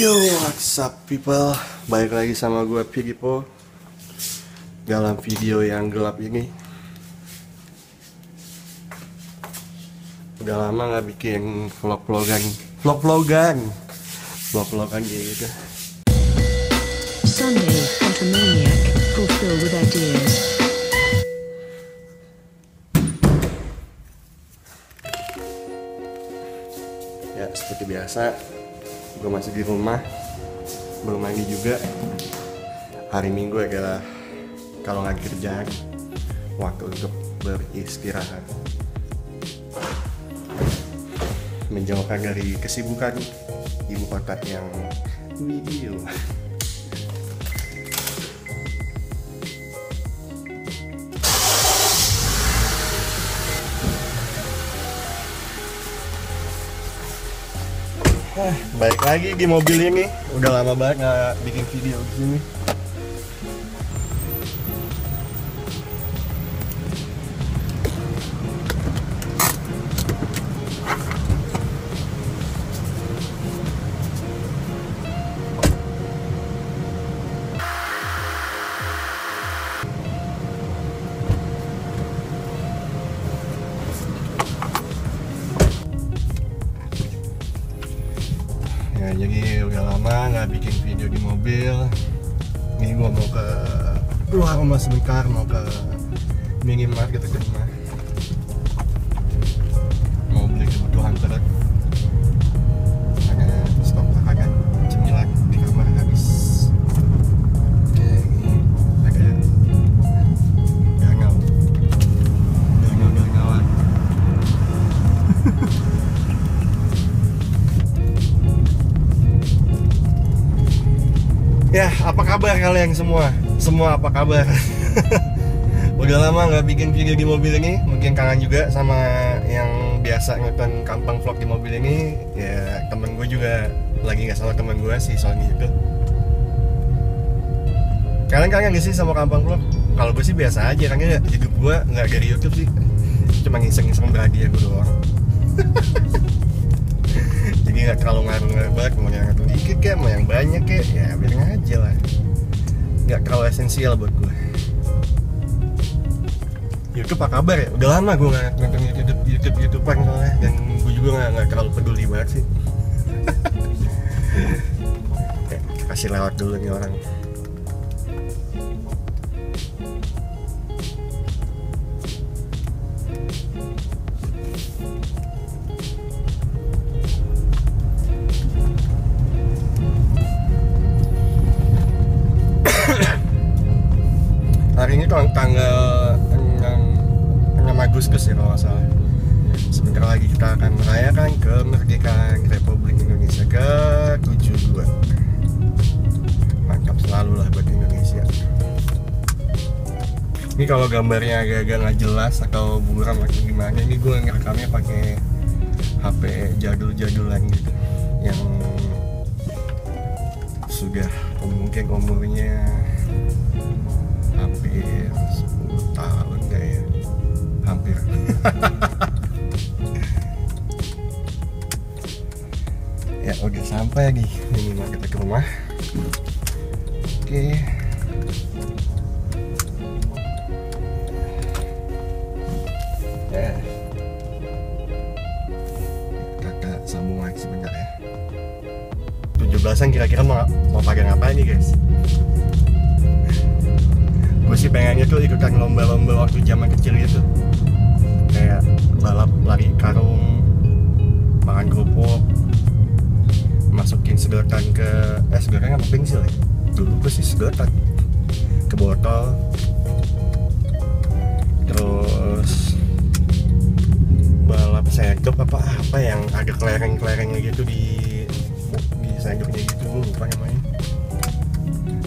Yo, what's up people? Balik lagi sama gue pidiepoo dalam video yang gelap ini. Udah lama nggak bikin vlog-vlogan kayak gitu. Sunday as a maniac, fulfilled with ideas. Ya, seperti biasa, gue masih di rumah, belum mandi juga. Hari Minggu adalah kalau nggak kerjaan, waktu untuk beristirahat, menjauhkan dari kesibukan ibu kota yang video. Balik lagi di mobil ini, udah lama banget nggak bikin video di sini. Jadi udah lama nggak bikin video di mobil. Ini gua mau ke keluar rumah sebentar, mau ke minimarket dekat rumah, mau beli kebutuhan perut. Ada stok makanan, cemilan di kamar habis. Agak dangal. Ya, apa kabar kalian semua? Semua apa kabar? Udah lama nggak bikin video di mobil ini. Mungkin kangen juga sama yang biasa nonton kampang vlog di mobil ini. Ya, temen gue juga lagi nggak sama temen gue si Sony itu. Kalian kangen nggak sih sama kampang vlog? Kalau gue sih biasa aja, karena hidup gue nggak dari YouTube sih. Cuma iseng-iseng berhadiah gue doang. Jadi nggak terlalu ngaruh banget, mau yang dikit kayak, mau yang banyak kayak, ya biarin aja lah. Nggak terlalu esensial buat gue. YouTube apa kabar ya? Udah lama gue nggak nonton YouTuber soalnya, dan gue juga nggak terlalu peduli banget sih. Ya, kasih lewat dulu nih orang. Hari ini tanggal 6 Agustus ya kalau nggak salah. Sebentar lagi kita akan merayakan kemerdekaan Republik Indonesia ke-72. Mantap selalu lah buat Indonesia. Ini kalau gambarnya agak-agak nggak jelas atau buram atau gimana, ini gue ngerekamnya pakai HP jadul-jadulan gitu, yang sudah mungkin umurnya hampir 10 tahun enggak ya? Hampir. Ya udah sampai lagi minimal kita ke rumah. Oke. Ya. Kakak sambung lagi sebentar ya. 17-an kira-kira mau pakai ngapain nih guys? Gue sih pengennya tuh ikutan lomba-lomba waktu zaman kecil gitu, kayak balap lari karung, makan kerupuk, masukin sedotan ke sedotan apa pensil ya? Dulu gue sih sedotan ke botol. Terus balap sendok apa yang ada kelereng-kelerengnya gitu di sendoknya gitu, lupa namanya.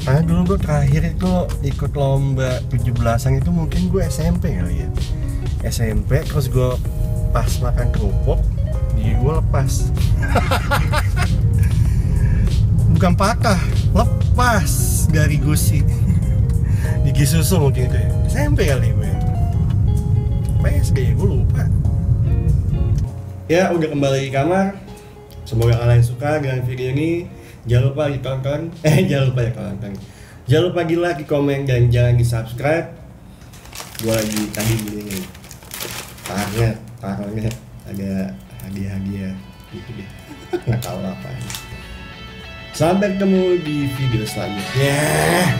Karena dulu gue terakhir itu ikut lomba 17-an itu mungkin gue SMP kali ya. SMP, terus gue pas makan kerupuk, jadi gue lepas. Bukan patah, lepas dari gusi. Gigi susu mungkin itu ya, SMP kali gue. Gue lupa. Ya udah kembali ke kamar. Semoga kalian suka dengan video ini. Jangan lupa ditonton, jangan lupa gila di komen dan jangan di subscribe. Gua lagi tadi beli nih, taruhnya ada hadiah-hadiah gitu deh, nggak tahu apa. Sampai ketemu di video selanjutnya.